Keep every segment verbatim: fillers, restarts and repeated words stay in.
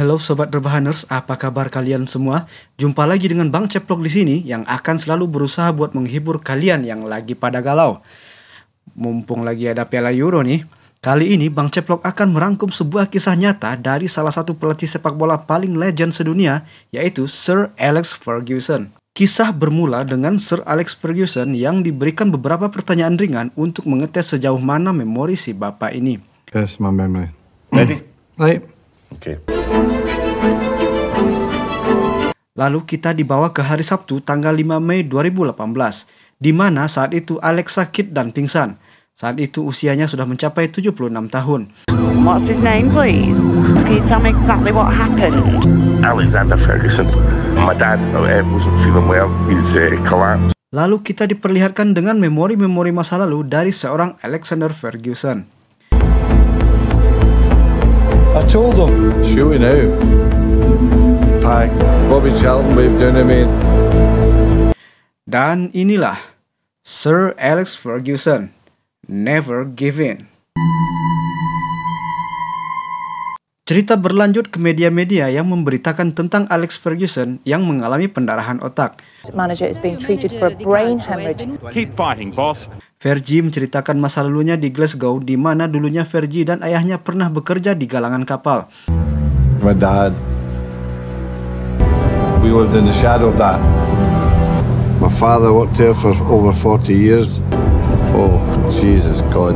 Hello Sobat Rebahaners, apa kabar kalian semua? Jumpa lagi dengan Bang Ceplok di sini yang akan selalu berusaha buat menghibur kalian yang lagi pada galau. Mumpung lagi ada Piala Euro nih, kali ini Bang Ceplok akan merangkum sebuah kisah nyata dari salah satu pelatih sepak bola paling legend sedunia, yaitu Sir Alex Ferguson. Kisah bermula dengan Sir Alex Ferguson yang diberikan beberapa pertanyaan ringan untuk mengetes sejauh mana memori si bapak ini. Tes memori. Ready? Baik. Oke. Okay. Lalu kita dibawa ke hari Sabtu tanggal lima Mei dua ribu delapan belas, di mana saat itu Alex sakit dan pingsan. Saat itu usianya sudah mencapai tujuh puluh enam tahun. What's his name, please? Can you tell me exactly what happened? Alexander Ferguson. My dad wasn't feeling well. He's collapsed. Lalu kita diperlihatkan dengan memori-memori masa lalu dari seorang Alexander Ferguson. I told him, shoot it out. Pack. Bobby Charlton waved down at me. Dan inilah Sir Alex Ferguson, Never Give In. Cerita berlanjut ke media-media yang memberitakan tentang Alex Ferguson yang mengalami pendarahan otak. Manager is being treated for a brain hemorrhage. Keep fighting, boss. Fergie menceritakan masa lalunya di Glasgow, di mana dulunya Fergie dan ayahnya pernah bekerja di galangan kapal. My dad. We lived in the shadow of that. My father worked there for over forty years. Oh, Jesus God.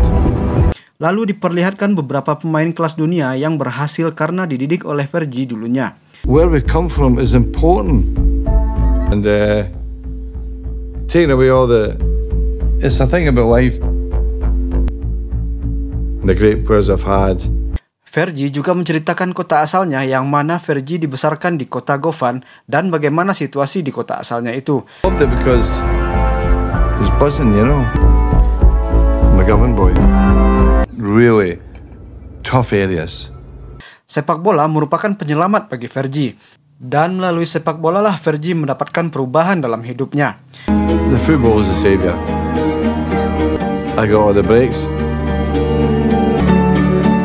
Lalu diperlihatkan beberapa pemain kelas dunia yang berhasil karena dididik oleh Fergie dulunya. Where we come from is important. And uh, taking away all the it's a thing about life. The great players I've had. Fergie juga menceritakan kota asalnya, yang mana Fergie dibesarkan di kota Govan dan bagaimana situasi di kota asalnya itu. Because he's buzzing, you know. The Govan boy. Really tough areas. Sepak bola merupakan penyelamat bagi Fergie, dan melalui sepak bola lah Fergie mendapatkan perubahan dalam hidupnya. The football is the savior. I got all the breaks.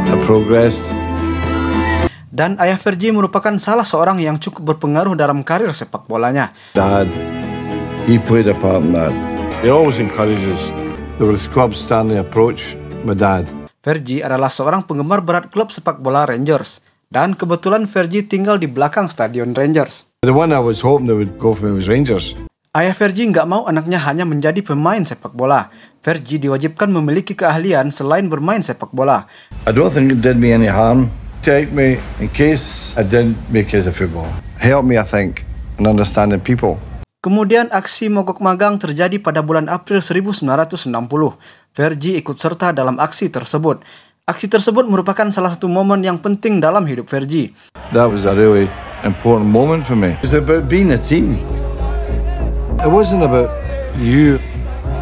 I progressed. Dan ayah Fergie merupakan salah seorang yang cukup berpengaruh dalam karir sepak bolanya. Dad, he played a part in that. He always encourages. There was club standing approach. My dad. Fergie adalah seorang penggemar berat klub sepak bola Rangers, dan kebetulan Fergie tinggal di belakang stadion Rangers. The one I was hoping they would go for was Rangers. Ayah Fergie nggak mau anaknya hanya menjadi pemain sepak bola. Fergie diwajibkan memiliki keahlian selain bermain sepak bola. I don't think it did me any harm. Take me in case I didn't make it as a football. Help me, I think, in understanding people. Kemudian aksi mogok magang terjadi pada bulan April seribu sembilan ratus enam puluh. Fergie ikut serta dalam aksi tersebut. Aksi tersebut merupakan salah satu momen yang penting dalam hidup Fergie. That was a really important moment for me. It was about being a team. It wasn't about you.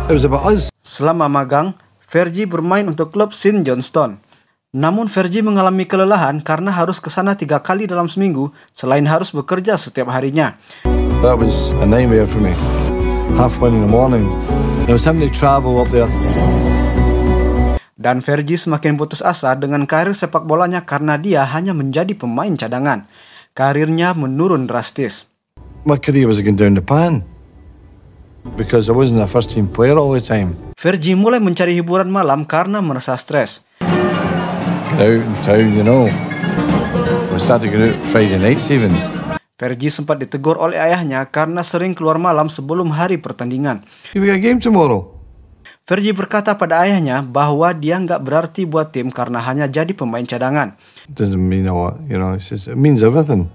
It was about us. Selama magang, Fergie bermain untuk klub Saint Johnstone. Namun Fergie mengalami kelelahan karena harus ke sana tiga kali dalam seminggu, selain harus bekerja setiap harinya. That was a nightmare for me. Half one in the morning. There was so many travel up there. Dan Fergie semakin putus asa dengan karir sepak bolanya karena dia hanya menjadi pemain cadangan. Karirnya menurun drastis. My career was going down the pan because I wasn't a first team player all the time. Fergie mulai mencari hiburan malam karena merasa stres. Get out in town, you know. We started going out Friday nights even. Fergie sempat ditegur oleh ayahnya karena sering keluar malam sebelum hari pertandingan. We got a game tomorrow. Fergie berkata pada ayahnya bahwa dia nggak berarti buat tim karena hanya jadi pemain cadangan. Doesn't mean what, you know, it means everything.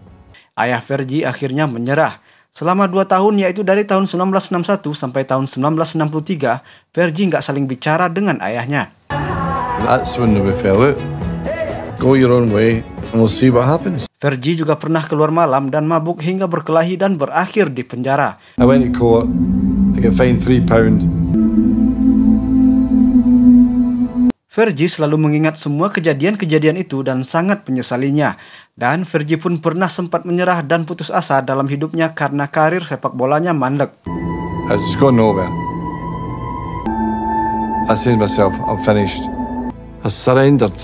Ayah Fergie akhirnya menyerah. Selama dua tahun, yaitu dari tahun seribu sembilan ratus enam puluh satu sampai tahun seribu sembilan ratus enam puluh tiga, Fergie nggak saling bicara dengan ayahnya. That's when we fell out. Go your own way and we'll see what happens. Fergie juga pernah keluar malam dan mabuk hingga berkelahi dan berakhir di penjara. I went to court. I got fined three pound. Fergie selalu mengingat semua kejadian-kejadian itu dan sangat menyesalinya. Dan Fergie pun pernah sempat menyerah dan putus asa dalam hidupnya karena karir sepak bolanya mandek. I just got nowhere. I said myself, I'm finished. I surrendered.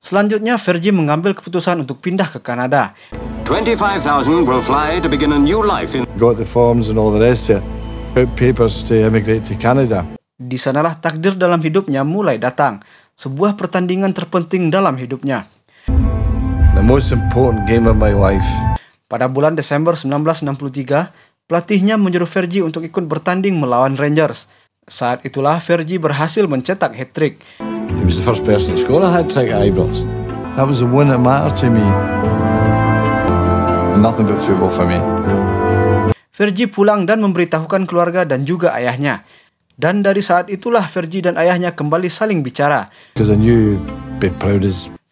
Selanjutnya, Fergie mengambil keputusan untuk pindah ke Kanada. twenty-five thousand will fly to begin a new life in... Got the forms and all the rest of it. Papers to emigrate to Canada. Di sanalah takdir dalam hidupnya mulai datang, sebuah pertandingan terpenting dalam hidupnya. The most important game of my life. Pada bulan Desember seribu sembilan ratus enam puluh tiga, pelatihnya menyuruh Fergie untuk ikut bertanding melawan Rangers. Saat itulah Fergie berhasil mencetak hat-trick. He was the first person to score a hat-trick at Ibrox. That was the one that mattered to me. Nothing but football for me. Fergie pulang dan memberitahukan keluarga dan juga ayahnya. Dan dari saat itulah Fergie dan ayahnya kembali saling bicara.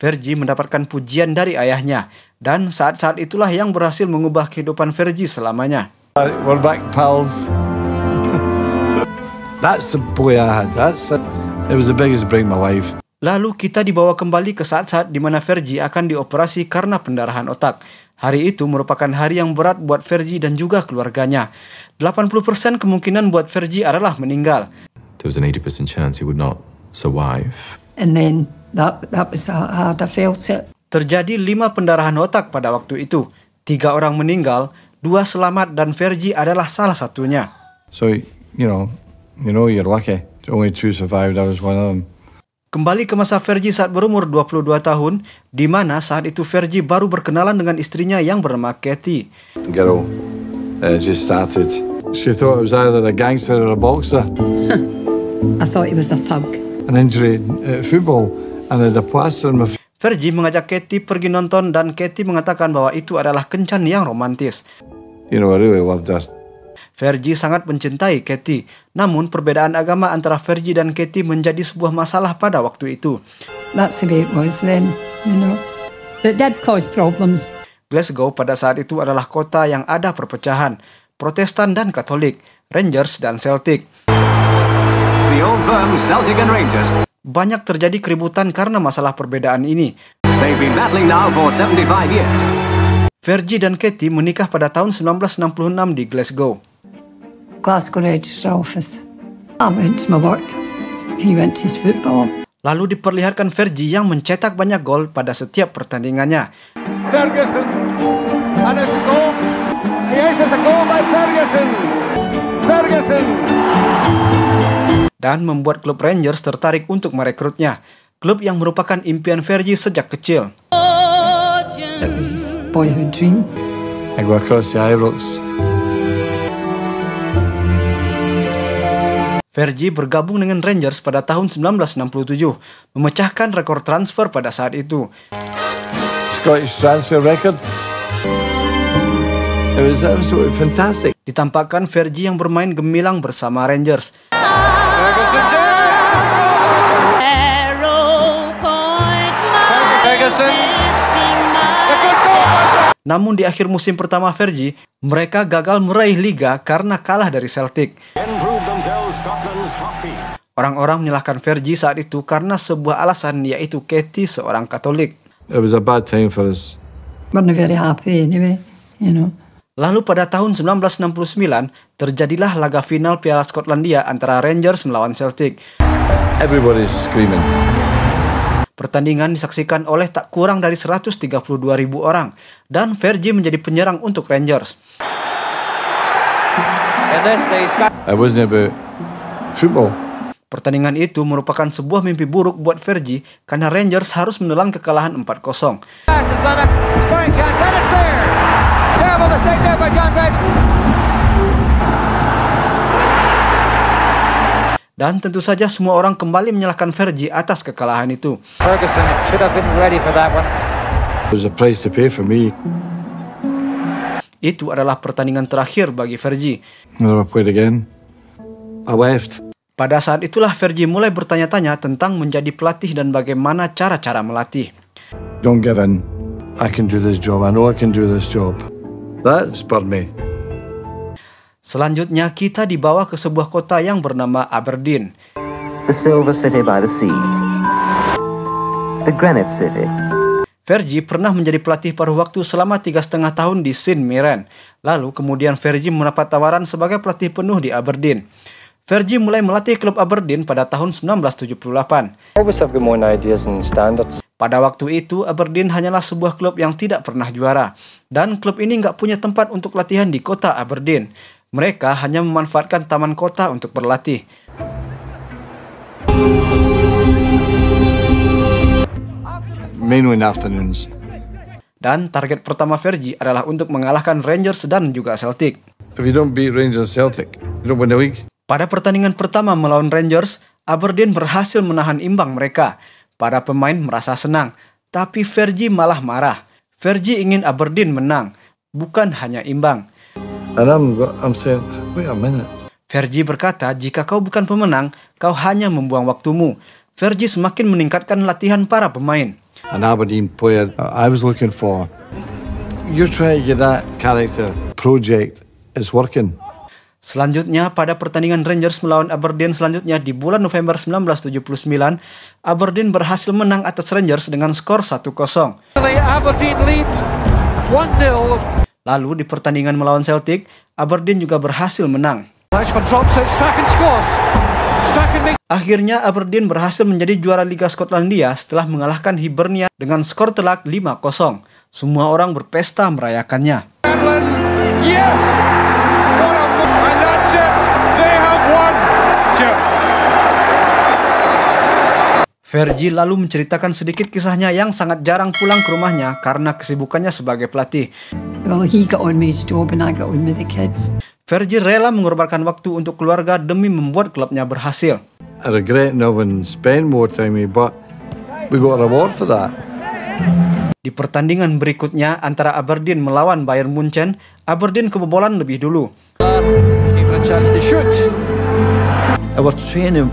Fergie mendapatkan pujian dari ayahnya. Dan saat-saat itulah yang berhasil mengubah kehidupan Fergie selamanya. We're back, pals. That's the boy I had. That's the... It was the biggest break in my life. Lalu kita dibawa kembali ke saat-saat di mana Fergie akan dioperasi karena pendarahan otak. Hari itu merupakan hari yang berat buat Fergie dan juga keluarganya. delapan puluh persen kemungkinan buat Fergie adalah meninggal. There was an eighty percent chance he would not survive. And then that that was how hard I felt it. Terjadi lima pendarahan otak pada waktu itu. Tiga orang meninggal, dua selamat dan Fergie adalah salah satunya. So, you know, you know you're lucky. Only two survived, I was one of them. Kembali ke masa Fergie saat berumur dua puluh dua tahun, di mana saat itu Fergie baru berkenalan dengan istrinya yang bernama Katie. Girl, uh, just started. She thought it was either a gangster or a boxer. I thought it was a thug. An injury at football and a plaster in my... Fergie mengajak Katie pergi nonton dan Katie mengatakan bahwa itu adalah kencan yang romantis. You know, I really loved her. Fergie sangat mencintai Katie, namun perbedaan agama antara Fergie dan Katie menjadi sebuah masalah pada waktu itu. That's the way it was then, you know. That did cause problems. Glasgow pada saat itu adalah kota yang ada perpecahan, Protestan dan Katolik, Rangers dan Celtic. The old firm, Celtic and Rangers. Banyak terjadi keributan karena masalah perbedaan ini. They've been battling now for seventy-five years. Fergie dan Katie menikah pada tahun seribu sembilan ratus enam puluh enam di Glasgow. Glasgow Register Office. I went to my work. He went to his football. Lalu diperlihatkan Fergie yang mencetak banyak gol pada setiap pertandingannya. Ferguson. And it's a goal. Yes, it's a goal by Ferguson. Ferguson. Dan membuat klub Rangers tertarik untuk merekrutnya. Klub yang merupakan impian Fergie sejak kecil. That was his boyhood dream. I go across the Ibrox. Fergie bergabung dengan Rangers pada tahun seribu sembilan ratus enam puluh tujuh, memecahkan rekor transfer pada saat itu. Scottish transfer record. It was absolutely fantastic. Ditampakkan Fergie yang bermain gemilang bersama Rangers. Ferguson. Ferguson. Namun di akhir musim pertama Fergie, mereka gagal meraih liga karena kalah dari Celtic. Orang-orang menyalahkan Fergie saat itu karena sebuah alasan, yaitu Katie seorang Katolik. It was a bad time for us. We're not very happy anyway, you know. Lalu pada tahun seribu sembilan ratus enam puluh sembilan, terjadilah laga final Piala Skotlandia antara Rangers melawan Celtic. Everybody's screaming. Pertandingan disaksikan oleh tak kurang dari seratus tiga puluh dua ribu orang, dan Fergie menjadi penyerang untuk Rangers. I wasn't about football. Pertandingan itu merupakan sebuah mimpi buruk buat Fergie karena Rangers harus menelan kekalahan empat kosong. Dan tentu saja semua orang kembali menyalahkan Fergie atas kekalahan itu. Ferguson should have been ready for that one. There's a price to pay for me. Itu adalah pertandingan terakhir bagi Fergie. Never played again. I left. Pada saat itulah Fergie mulai bertanya-tanya tentang menjadi pelatih dan bagaimana cara-cara melatih. Don't give in. I can do this job. I know I can do this job. That spurred me. Selanjutnya kita dibawa ke sebuah kota yang bernama Aberdeen. The Silver City by the Sea. The Granite City. Fergie pernah menjadi pelatih paruh waktu selama tiga setengah tahun di Saint Mirren. Lalu kemudian Fergie mendapat tawaran sebagai pelatih penuh di Aberdeen. Fergie mulai melatih klub Aberdeen pada tahun seribu sembilan ratus tujuh puluh delapan. Pada waktu itu, Aberdeen hanyalah sebuah klub yang tidak pernah juara, dan klub ini nggak punya tempat untuk latihan di kota Aberdeen. Mereka hanya memanfaatkan taman kota untuk berlatih. Dan target pertama Fergie adalah untuk mengalahkan Rangers dan juga Celtic. If you don't beat Rangers Celtic, you don't win the league. Pada pertandingan pertama melawan Rangers, Aberdeen berhasil menahan imbang mereka. Para pemain merasa senang, tapi Fergie malah marah. Fergie ingin Aberdeen menang, bukan hanya imbang. And I'm, I'm saying, wait a minute. Fergie berkata, jika kau bukan pemenang, kau hanya membuang waktumu. Fergie semakin meningkatkan latihan para pemain. An Aberdeen player I was looking for. You're trying to get that character project is working. Selanjutnya, pada pertandingan Rangers melawan Aberdeen selanjutnya di bulan November seribu sembilan ratus tujuh puluh sembilan, Aberdeen berhasil menang atas Rangers dengan skor satu kosong. Lalu di pertandingan melawan Celtic, Aberdeen juga berhasil menang. Akhirnya Aberdeen berhasil menjadi juara Liga Skotlandia setelah mengalahkan Hibernian dengan skor telak lima kosong. Semua orang berpesta merayakannya. Yes! Fergie lalu menceritakan sedikit kisahnya yang sangat jarang pulang ke rumahnya karena kesibukannya sebagai pelatih. Well, he got on me job and I got on with the kids. Fergie rela mengorbankan waktu untuk keluarga demi membuat klubnya berhasil. I regret not spend more time with me, but we got a reward for that. Di pertandingan berikutnya antara Aberdeen melawan Bayern Munchen, Aberdeen kebobolan lebih dulu. Our training,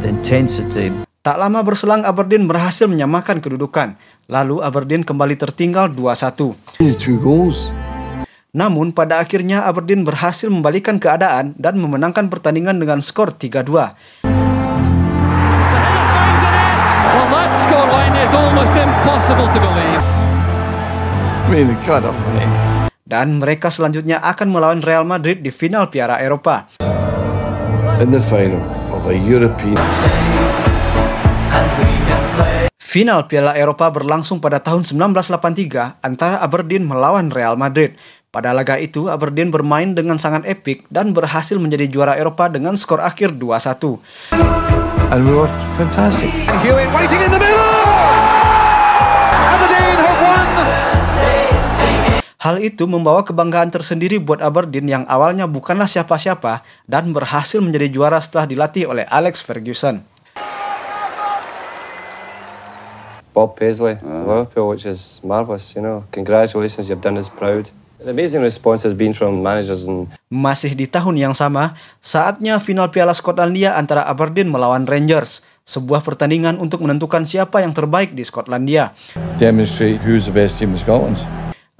the intensity. Tak lama berselang, Aberdeen berhasil menyamakan kedudukan. Lalu Aberdeen kembali tertinggal dua satu. Namun pada akhirnya Aberdeen berhasil membalikkan keadaan dan memenangkan pertandingan dengan skor tiga dua. Dan mereka selanjutnya akan melawan Real Madrid di final Piala Eropa. In the final of a European... Final Piala Eropa berlangsung pada tahun seribu sembilan ratus delapan puluh tiga antara Aberdeen melawan Real Madrid. Pada laga itu, Aberdeen bermain dengan sangat epik dan berhasil menjadi juara Eropa dengan skor akhir dua satu. Hal itu membawa kebanggaan tersendiri buat Aberdeen yang awalnya bukanlah siapa-siapa dan berhasil menjadi juara setelah dilatih oleh Alex Ferguson. Bob Paisley, uh, Liverpool, which is marvelous, you know. Congratulations, you've done us proud. The amazing response has been from managers and... Masih di tahun yang sama, saatnya final Piala Skotlandia antara Aberdeen melawan Rangers, sebuah pertandingan untuk menentukan siapa yang terbaik di Skotlandia. Demonstrate who's the best team in Scotland.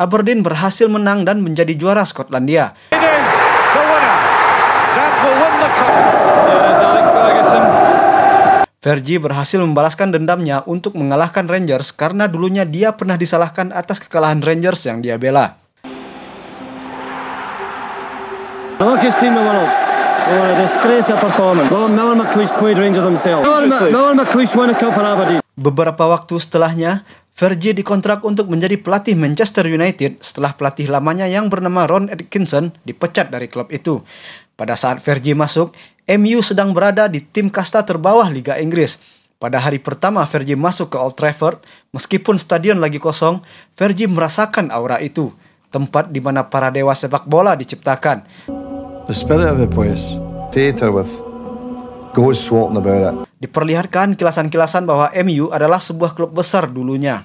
Aberdeen berhasil menang dan menjadi juara Skotlandia. It is the winner that will win the cup. Fergie berhasil membalaskan dendamnya untuk mengalahkan Rangers karena dulunya dia pernah disalahkan atas kekalahan Rangers yang dia bela. Beberapa waktu setelahnya, Fergie dikontrak untuk menjadi pelatih Manchester United setelah pelatih lamanya yang bernama Ron Atkinson dipecat dari klub itu. Pada saat Fergie masuk, M U sedang berada di tim kasta terbawah Liga Inggris. Pada hari pertama Fergie masuk ke Old Trafford, meskipun stadion lagi kosong, Fergie merasakan aura itu, tempat di mana para dewa sepak bola diciptakan. The spirit of the place, theater with ghosts walking about it. Diperlihatkan kilasan-kilasan bahwa M U adalah sebuah klub besar dulunya.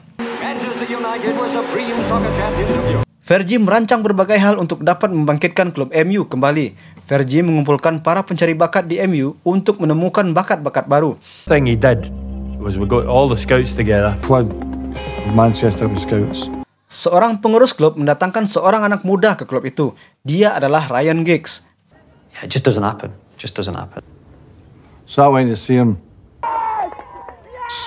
Fergie merancang berbagai hal untuk dapat membangkitkan klub M U kembali. Fergie mengumpulkan para pencari bakat di M U untuk menemukan bakat-bakat baru. Thing he did was we got all the scouts together. Manchester scouts. Seorang pengurus klub mendatangkan seorang anak muda ke klub itu. Dia adalah Ryan Giggs. Yeah, it just doesn't happen. Just doesn't happen. So I went to see him.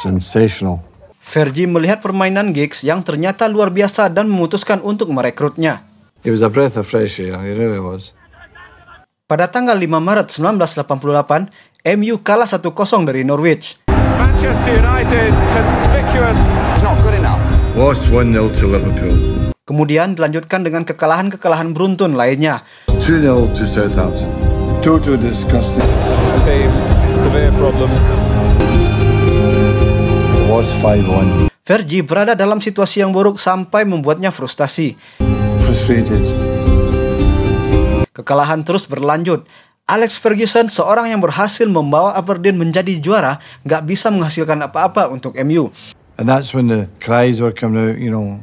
Sensational. Fergie melihat permainan Giggs yang ternyata luar biasa dan memutuskan untuk merekrutnya. It was a breath of fresh air. It really was. Pada tanggal lima Maret seribu sembilan ratus delapan puluh delapan, M U kalah satu kosong dari Norwich. Man Manchester United conspicuous. It's not good enough. Lost one nil to Liverpool. Kemudian dilanjutkan dengan kekalahan-kekalahan beruntun lainnya. two nil to Southampton. Total disgusting. This team severe problems. Was five one. Fergie berada dalam situasi yang buruk sampai membuatnya frustasi. Frustrated. Kekalahan terus berlanjut. Alex Ferguson, seorang yang berhasil membawa Aberdeen menjadi juara, nggak bisa menghasilkan apa-apa untuk M U. And that's when the cries were coming out, you know.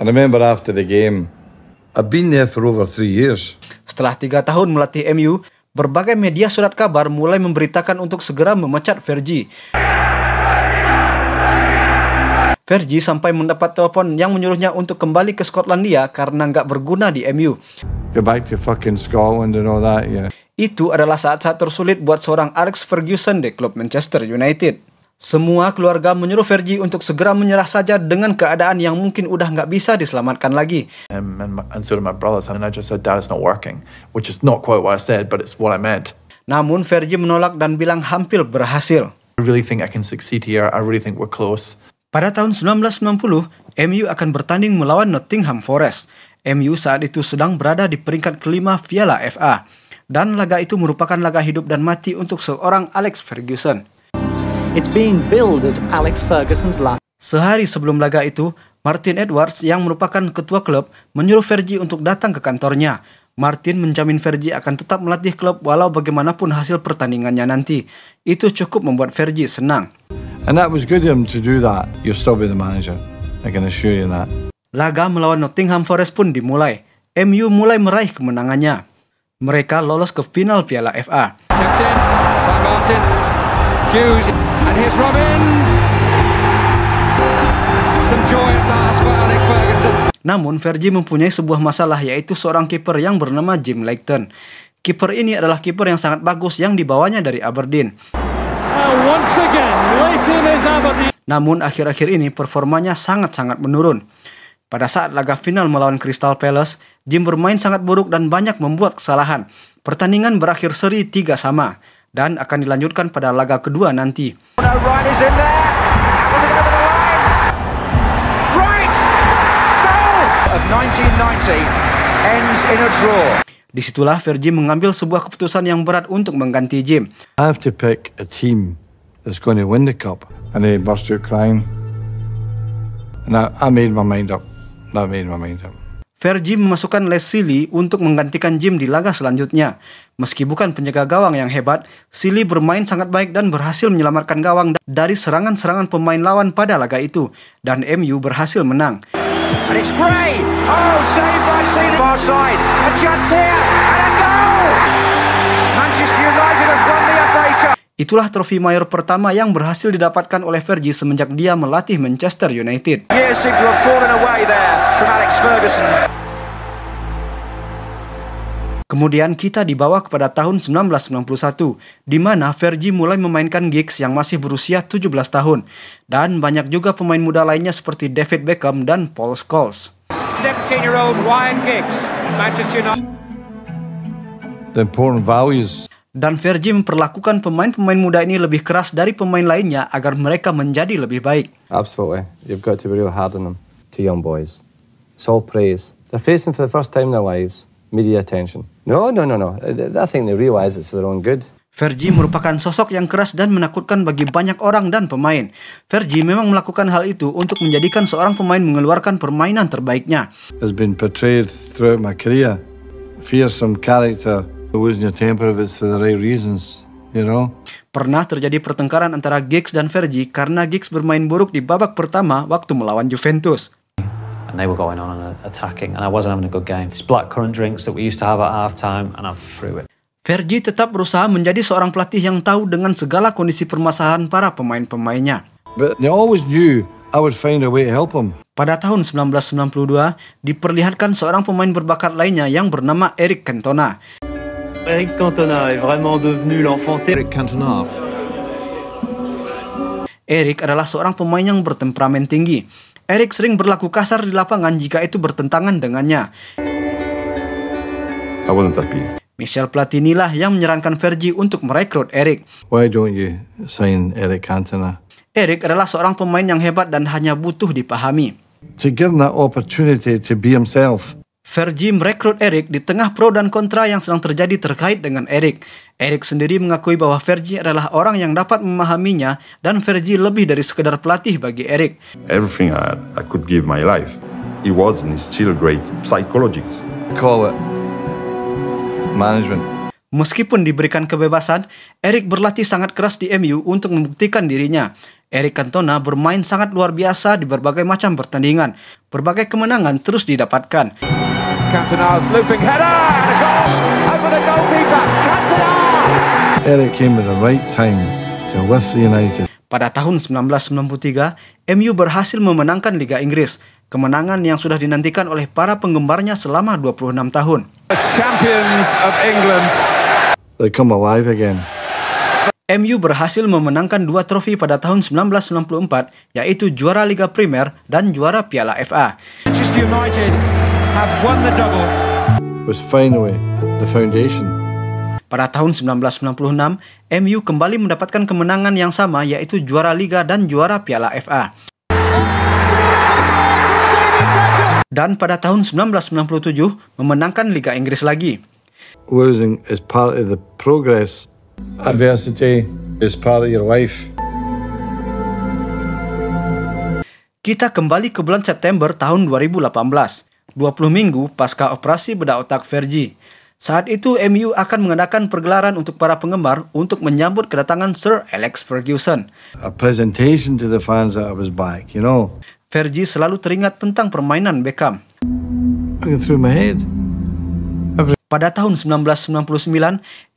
I remember after the game, I've been there for over three years. Setelah tiga tahun melatih M U, berbagai media surat kabar mulai memberitakan untuk segera memecat Fergie. Fergie sampai mendapat telepon yang menyuruhnya untuk kembali ke Skotlandia karena nggak berguna di M U. Go back to fucking Scotland and all that, yeah. Itu adalah saat-saat tersulit buat seorang Alex Ferguson di klub Manchester United. Semua keluarga menyuruh Fergie untuk segera menyerah saja dengan keadaan yang mungkin udah nggak bisa diselamatkan lagi. And, and, and so did my brothers, and I just said, Dad, it's not working, which is not quite what I said, but it's what I meant. Namun Fergie menolak dan bilang hampir berhasil. I really think I can succeed here. I really think we're close. Pada tahun seribu sembilan ratus sembilan puluh, M U akan bertanding melawan Nottingham Forest. M U saat itu sedang berada di peringkat kelima Piala F A. Dan laga itu merupakan laga hidup dan mati untuk seorang Alex Ferguson. It's being billed as Alex Ferguson's last. Sehari sebelum laga itu, Martin Edwards yang merupakan ketua klub menyuruh Fergie untuk datang ke kantornya. Martin menjamin Fergie akan tetap melatih klub walau bagaimanapun hasil pertandingannya nanti. Itu cukup membuat Fergie senang. And that was good of him to do that. You'll still be the manager. I can assure you that. Laga melawan Nottingham Forest pun dimulai. M U mulai meraih kemenangannya. Mereka lolos ke final Piala F A. Captain, by Martin, Hughes, and here's Robbins. Some joy at last for Alex Ferguson. Namun Fergie mempunyai sebuah masalah, yaitu seorang kiper yang bernama Jim Leighton. Kiper ini adalah kiper yang sangat bagus yang dibawanya dari Aberdeen. Oh, once again, Leighton is Aberdeen. Namun akhir-akhir ini performanya sangat-sangat menurun. Pada saat laga final melawan Crystal Palace, Jim bermain sangat buruk dan banyak membuat kesalahan. Pertandingan berakhir seri tiga sama dan akan dilanjutkan pada laga kedua nanti. Disitulah Fergie mengambil sebuah keputusan yang berat untuk mengganti Jim. I have to pick a team that's going to win the cup. And they burst out crying. And I, I made my mind up. I made my mind up. Fergie memasukkan Les Sealy untuk menggantikan Jim di laga selanjutnya. Meski bukan penjaga gawang yang hebat, Sealy bermain sangat baik dan berhasil menyelamatkan gawang dari serangan-serangan pemain lawan pada laga itu. Dan M U berhasil menang. And it's great. Oh, saved by Sealy. Far side. A chance here. And a goal. Manchester United have won the F A Cup. Itulah trofi mayor pertama yang berhasil didapatkan oleh Fergie semenjak dia melatih Manchester United. Years seem to have fallen away there from Alex Ferguson. Kemudian kita dibawa kepada tahun seribu sembilan ratus sembilan puluh satu, di mana Fergie mulai memainkan Giggs yang masih berusia tujuh belas tahun. Dan banyak juga pemain muda lainnya seperti David Beckham dan Paul Scholes. seventeen-year-old Ryan Giggs, Manchester United. The important values. Dan Fergie memperlakukan pemain-pemain muda ini lebih keras dari pemain lainnya agar mereka menjadi lebih baik. Absolutely, you've got to be real hard on them, to young boys. It's all praise. They're facing for the first time in their lives media attention. No, no, no, no. I think they realize it's their own good. Fergie merupakan sosok yang keras dan menakutkan bagi banyak orang dan pemain. Fergie memang melakukan hal itu untuk menjadikan seorang pemain mengeluarkan permainan terbaiknya. Has been portrayed throughout my career. Fearsome character. Losing your temper if it's for the right reasons, you know. Pernah terjadi pertengkaran antara Giggs dan Fergie karena Giggs bermain buruk di babak pertama waktu melawan Juventus. And they were going on and attacking, and I wasn't having a good game. These blackcurrant drinks that we used to have at halftime, and I'm through it. Fergie tetap berusaha menjadi seorang pelatih yang tahu dengan segala kondisi permasalahan para pemain-pemainnya. But they always knew I would find a way to help them. Pada tahun seribu sembilan ratus sembilan puluh dua, diperlihatkan seorang pemain berbakat lainnya yang bernama Eric Cantona. Eric Cantona est vraiment devenu l'enfant. Eric Cantona. Eric adalah seorang pemain yang bertemperamen tinggi. Eric sering berlaku kasar di lapangan jika itu bertentangan dengannya. I wasn't happy. Michelle Platini lah yang menyarankan Fergie untuk merekrut Eric. Why don't you sign Eric Cantona? Eric adalah seorang pemain yang hebat dan hanya butuh dipahami. To give him that opportunity to be himself. Fergie merekrut Eric di tengah pro dan kontra yang sedang terjadi terkait dengan Eric. Eric sendiri mengakui bahwa Fergie adalah orang yang dapat memahaminya dan Fergie lebih dari sekedar pelatih bagi Eric. Everything I, I could give my life. He was and he's still great psychologist. Call it management. Meskipun diberikan kebebasan, Eric berlatih sangat keras di M U untuk membuktikan dirinya. Eric Cantona bermain sangat luar biasa di berbagai macam pertandingan. Berbagai kemenangan terus didapatkan. Eric came at the right time to with the United. Pada tahun seribu sembilan ratus sembilan puluh tiga, M U berhasil memenangkan Liga Inggris. Kemenangan yang sudah dinantikan oleh para penggemarnya selama dua puluh enam tahun. Champions of England. They come alive again. M U berhasil memenangkan dua trofi pada tahun seribu sembilan ratus sembilan puluh empat, yaitu juara Liga Premier dan juara Piala F A. Manchester United have won the double. Was finally the foundation. Pada tahun seribu sembilan ratus sembilan puluh enam, M U kembali mendapatkan kemenangan yang sama, yaitu juara Liga dan juara Piala F A. Dan pada tahun seribu sembilan ratus sembilan puluh tujuh memenangkan Liga Inggris lagi. Losing is part of the progress. Adversity is part of your life. Kita kembali ke bulan September tahun dua ribu delapan belas, dua puluh minggu pasca operasi bedah otak Fergie. Saat itu M U akan mengadakan pergelaran untuk para penggemar untuk menyambut kedatangan Sir Alex Ferguson. A presentation to the fans that I was back, you know. Fergie selalu teringat tentang permainan Beckham. Pada tahun seribu sembilan ratus sembilan puluh sembilan,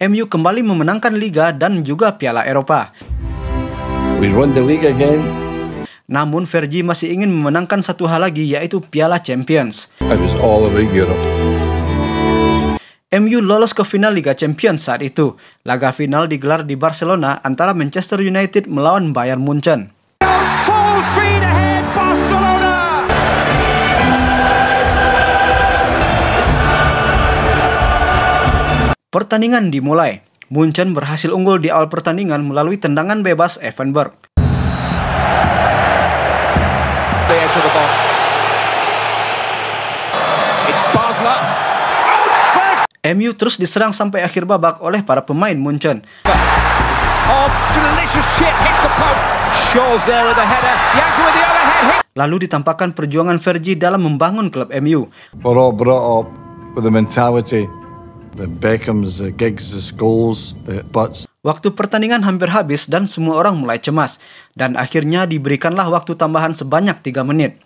M U kembali memenangkan Liga dan juga Piala Eropa. We won the league again. Namun Fergie masih ingin memenangkan satu hal lagi, yaitu Piala Champions. I was all over Europe. M U lolos ke final Liga Champions saat itu. Laga final digelar di Barcelona antara Manchester United melawan Bayern Munchen. Pertandingan dimulai. Munchen berhasil unggul di awal pertandingan melalui tendangan bebas Effenberg. M U terus diserang sampai akhir babak oleh para pemain Munchen. Lalu ditampakkan perjuangan Fergie dalam membangun klub M U. Beckham's, Giggs, Scholes, Butts. Waktu pertandingan hampir habis dan semua orang mulai cemas. Dan akhirnya diberikanlah waktu tambahan sebanyak tiga menit.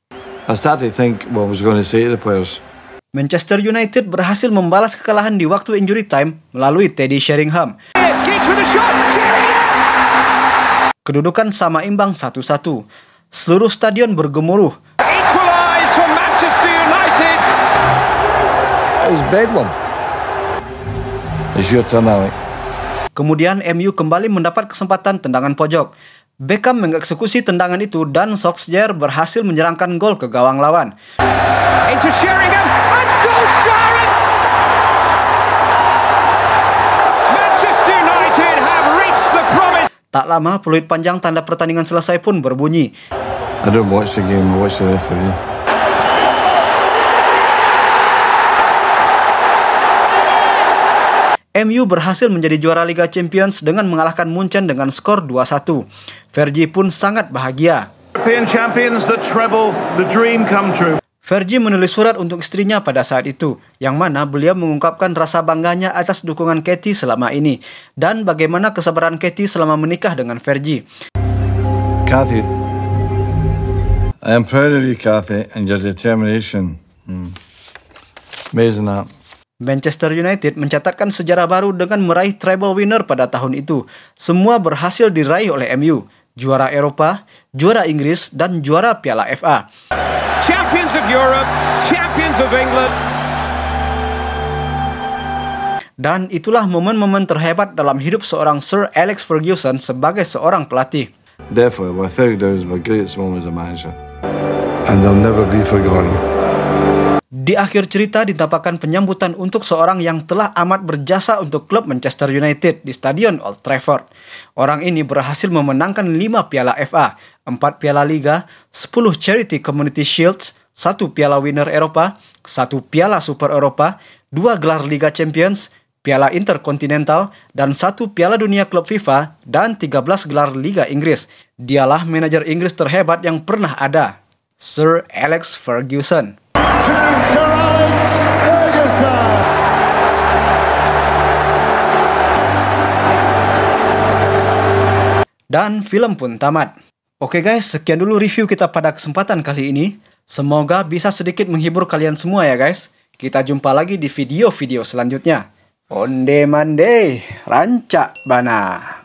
I started to think what I was going to say to the players. Manchester United berhasil membalas kekalahan di waktu injury time melalui Teddy Sheringham. Kedudukan sama imbang satu satu. Seluruh stadion bergemuruh. Equalize for Manchester United. It was bedlam. Kemudian M U kembali mendapat kesempatan tendangan pojok. Beckham mengeksekusi tendangan itu dan Solskjaer berhasil menyerangkan gol ke gawang lawan. Tak lama peluit panjang tanda pertandingan selesai pun berbunyi. I don't watch the game, watch the referee. M U berhasil menjadi juara Liga Champions dengan mengalahkan Munchen dengan skor dua satu. Fergie pun sangat bahagia. Fergie menulis surat untuk istrinya pada saat itu, yang mana beliau mengungkapkan rasa bangganya atas dukungan Katie selama ini, dan bagaimana kesabaran Katie selama menikah dengan Fergie. Kathy, I am proud of you, Kathy, and your determination. Hmm. Amazing that. Manchester United mencatatkan sejarah baru dengan meraih treble winner pada tahun itu. Semua berhasil diraih oleh M U. Juara Eropa, juara Inggris, dan juara Piala F A. Champions of Europe, Champions of England. Dan itulah momen-momen terhebat dalam hidup seorang Sir Alex Ferguson sebagai seorang pelatih. Therefore, I think those were great moments as a manager, and they'll never be forgotten. Di akhir cerita ditampakkan penyambutan untuk seorang yang telah amat berjasa untuk klub Manchester United di Stadion Old Trafford. Orang ini berhasil memenangkan lima piala F A, empat piala Liga, sepuluh Charity Community Shields, satu piala Winner Eropa, satu piala Super Eropa, dua gelar Liga Champions, piala Interkontinental, dan satu piala dunia klub FIFA, dan tiga belas gelar Liga Inggris. Dialah manajer Inggris terhebat yang pernah ada, Sir Alex Ferguson. Sir Alex Ferguson. Dan film pun tamat. Oke guys, sekian dulu review kita pada kesempatan kali ini. Semoga bisa sedikit menghibur kalian semua ya guys. Kita jumpa lagi di video-video selanjutnya. Onde mande, rancak bana.